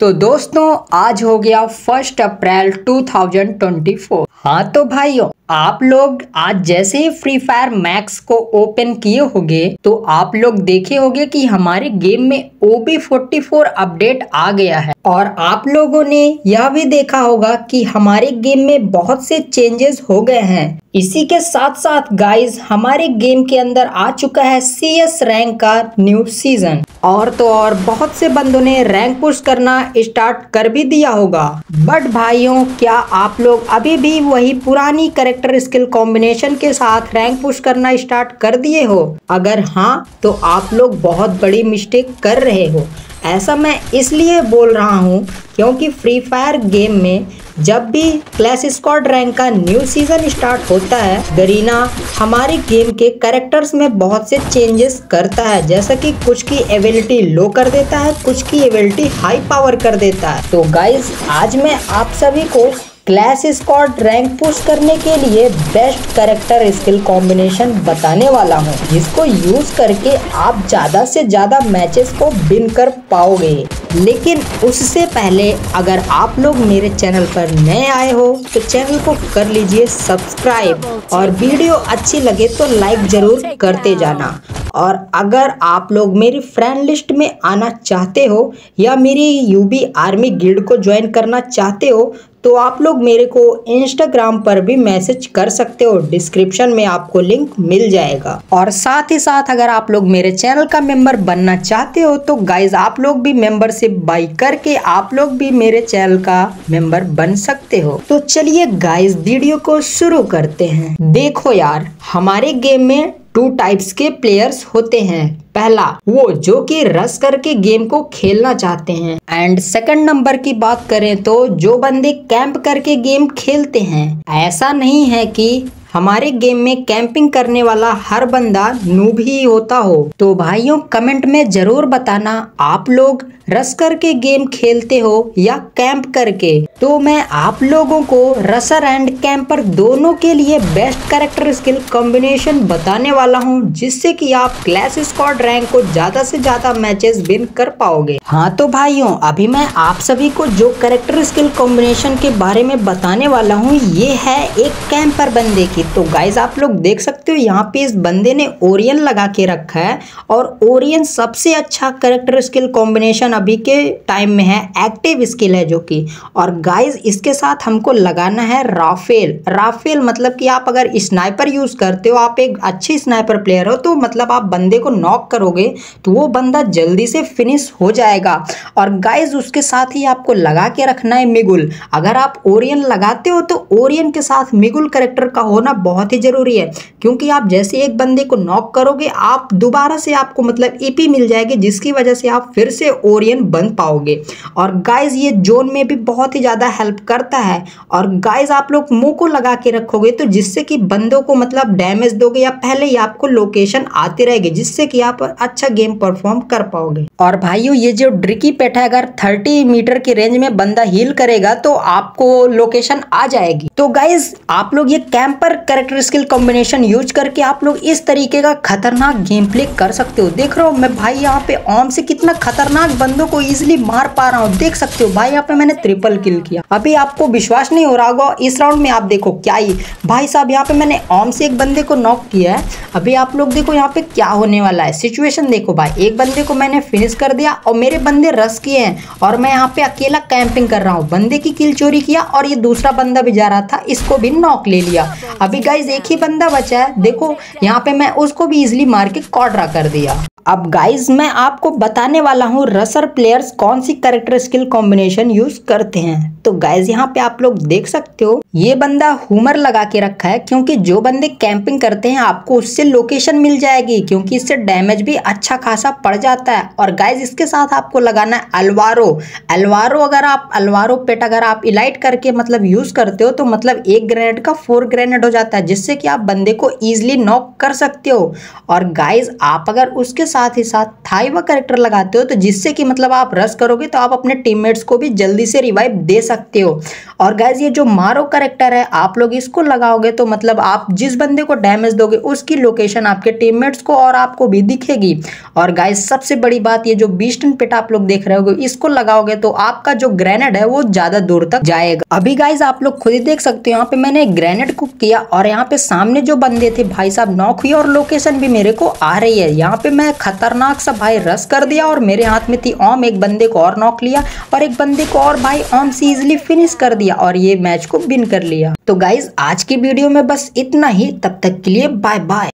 तो दोस्तों आज हो गया 1 अप्रैल 2024। हाँ तो भाइयों, आप लोग आज जैसे ही फ्री फायर मैक्स को ओपन किए होंगे तो आप लोग देखे होंगे कि हमारे गेम में OB44 अपडेट आ गया है और आप लोगों ने यह भी देखा होगा कि हमारे गेम में बहुत से चेंजेस हो गए हैं। इसी के साथ साथ गाइज हमारे गेम के अंदर आ चुका है CS रैंक का न्यू सीजन और तो और बहुत से बंदों ने रैंक पुश करना स्टार्ट कर भी दिया होगा। बट भाइयों, क्या आप लोग अभी भी वही पुरानी कैरेक्टर स्किल कॉम्बिनेशन के साथ रैंक पुश करना स्टार्ट कर दिए हो? अगर हाँ तो आप लोग बहुत बड़ी मिस्टेक कर रहे हो। ऐसा मैं इसलिए बोल रहा हूँ क्योंकि फ्री फायर गेम में जब भी क्लैश स्क्वाड रैंक का न्यू सीजन स्टार्ट होता है, गरीना हमारे गेम के कैरेक्टर्स में बहुत से चेंजेस करता है, जैसा कि कुछ की एबिलिटी लो कर देता है, कुछ की एबिलिटी हाई पावर कर देता है। तो गाइज आज मैं आप सभी को क्लैश स्क्वाड रैंक पुश करने के लिए बेस्ट कैरेक्टर स्किल कॉम्बिनेशन बताने वाला हूँ, जिसको यूज करके आप ज़्यादा से ज़्यादा मैचेस को विन कर पाओगे। लेकिन उससे पहले अगर आप लोग मेरे चैनल पर नए आए हो तो चैनल को कर लीजिए सब्सक्राइब और वीडियो अच्छी लगे तो लाइक जरूर करते जाना। और अगर आप लोग मेरी फ्रेंड लिस्ट में आना चाहते हो या मेरी यूबी आर्मी गिल्ड को ज्वाइन करना चाहते हो तो आप लोग मेरे को इंस्टाग्राम पर भी मैसेज कर सकते हो, डिस्क्रिप्शन में आपको लिंक मिल जाएगा। और साथ ही साथ अगर आप लोग मेरे चैनल का मेंबर बनना चाहते हो तो गाइज आप लोग भी मेंबरशिप बाई करके आप लोग भी मेरे चैनल का मेंबर बन सकते हो। तो चलिए गाइज वीडियो को शुरू करते हैं। देखो यार, हमारे गेम में 2 टाइप्स के प्लेयर्स होते हैं। पहला वो जो कि रश करके गेम को खेलना चाहते हैं एंड सेकंड नंबर की बात करें तो जो बंदे कैंप करके गेम खेलते हैं। ऐसा नहीं है कि हमारे गेम में कैंपिंग करने वाला हर बंदा नूब ही होता हो। तो भाइयों कमेंट में जरूर बताना आप लोग रश करके गेम खेलते हो या कैंप करके। तो मैं आप लोगों को रशर एंड कैंपर दोनों के लिए बेस्ट कैरेक्टर स्किल कॉम्बिनेशन बताने वाला हूं, जिससे कि आप क्लैश स्क्वाड रैंक को ज्यादा से ज्यादा मैचेस विन कर पाओगे। हाँ तो भाइयों, अभी मैं आप सभी को जो कैरेक्टर स्किल कॉम्बिनेशन के बारे में बताने वाला हूँ ये है एक कैंपर बंदे की। तो गाइज आप लोग देख सकते हो यहाँ पे इस बंदे ने ओरियन लगा के रखा है और ओरियन सबसे अच्छा कैरेक्टर स्किल कॉम्बिनेशन अभी के टाइम में है, एक्टिव स्किल है जो कि। और गाइज इसके साथ हमको लगाना है राफेल। राफेल मतलब कि आप अगर स्नाइपर यूज करते हो, आप एक अच्छे स्नाइपर प्लेयर हो, तो मतलब आप बंदे को नॉक करोगे तो वो बंदा जल्दी से फिनिश हो जाएगा। और गाइज उसके साथ ही आपको लगा के रखना है मिगुल। अगर आप ओरियन लगाते हो तो ओरियन के साथ मिगुल कैरेक्टर का होना बहुत ही जरूरी है, क्योंकि आप जैसे एक बंदे को नॉक करोगे आप दोबारा से आपको मतलब ईपी मिल जाएगी, जिसकी वजह से आप फिर से ओरियन बन पाओगे। और गाइज ये जोन में भी बहुत ही ज़्यादा हेल्प करता है। और गाइज आप लोग मुंह को लगा के रखोगे तो जिससे कि बंदों को मतलब डैमेज दोगे या पहले ही आपको लोकेशन आती रहेगी, जिससे कि आप अच्छा गेम परफॉर्म कर पाओगे। और भाइयों ये जो ड्रिकी पेट है, अगर 30 मीटर की रेंज में बंदा हील करेगा तो आपको लोकेशन आ जाएगी। तो गाइज आप लोग ये camper character skill combination use करके आप लोग इस तरीके का खतरनाक गेम प्ले कर सकते हो। देख रहे हो मैं भाई यहाँ पे ओम से कितना खतरनाक बंदों को इजिली मार पा रहा हूँ। देख सकते हो भाई यहाँ पे मैंने ट्रिपल किल किया। अभी आपको विश्वास नहीं हो रहा होगा, इस राउंड में आप देखो क्या ही भाई साहब यहाँ पे मैंने ओम से एक बंदे को नॉक किया है। अभी आप लोग देखो यहाँ पे क्या होने वाला है। सिचुएशन देखो भाई, एक बंदे को मैंने फिनिश कर दिया और मेरे बंदे रश किए हैं और मैं यहाँ पे अकेला कैंपिंग कर रहा हूँ। बंदे की किल चोरी किया और ये दूसरा बंदा भी जा रहा था, इसको भी नॉक ले लिया। अभी गाइज एक ही बंदा बचा है, देखो यहाँ पे मैं उसको भी इजिली मार के कॉडरा कर दिया। अब गाइज मैं आपको बताने वाला हूँ रशर प्लेयर्स कौन सी कैरेक्टर स्किल कॉम्बिनेशन यूज करते हैं। तो गाइज यहाँ पे आप लोग देख सकते हो ये बंदा हुमर लगा के रखा है, क्योंकि जो बंदे कैंपिंग करते हैं आपको उससे लोकेशन मिल जाएगी, क्योंकि इससे डैमेज भी अच्छा खासा पड़ जाता है। और गाइज इसके साथ आपको लगाना है अल्वारो। अल्वारो अगर आप अल्वारो पेट अगर आप इलाइट करके मतलब यूज करते हो तो मतलब 1 ग्रेनेड का 4 ग्रेनेड हो जाता है, जिससे कि आप बंदे को ईजिली नॉक कर सकते हो। और गाइज आप अगर उसके साथ ही साथ थाइवा कैरेक्टर लगाते हो तो जिससे कि मतलब आप रश करोगे तो आप अपने टीममेट्स को भी जल्दी से रिवाइव दे सकते हो। और गाइज ये जो मारो कैरेक्टर है आप लोग इसको लगाओगे तो मतलब आप जिस बंदे को डैमेज दोगे उसकी लोकेशन आपके टीममेट्स को और आपको भी दिखेगी। और गाइज सबसे बड़ी बात ये जो बीस्टन पिट आप लोग देख रहे हो इसको लगाओगे तो आपका जो ग्रेनेड है वो ज्यादा दूर तक जाएगा। अभी गाइज आप लोग खुद ही देख सकते हो यहाँ पे मैंने ग्रेनेड कुक किया और यहाँ पे सामने जो बंदे थे भाई साहब नॉक हुए और लोकेशन भी मेरे को आ रही है। यहाँ पे मैं खतरनाक सा भाई रश कर दिया और मेरे हाथ में थी ऑम, एक बंदे को और नॉक लिया और एक बंदे को और भाई ऑम से इजिली फिनिश कर दिया और ये मैच को विन कर लिया। तो गाइज आज की वीडियो में बस इतना ही, तब तक के लिए बाय बाय।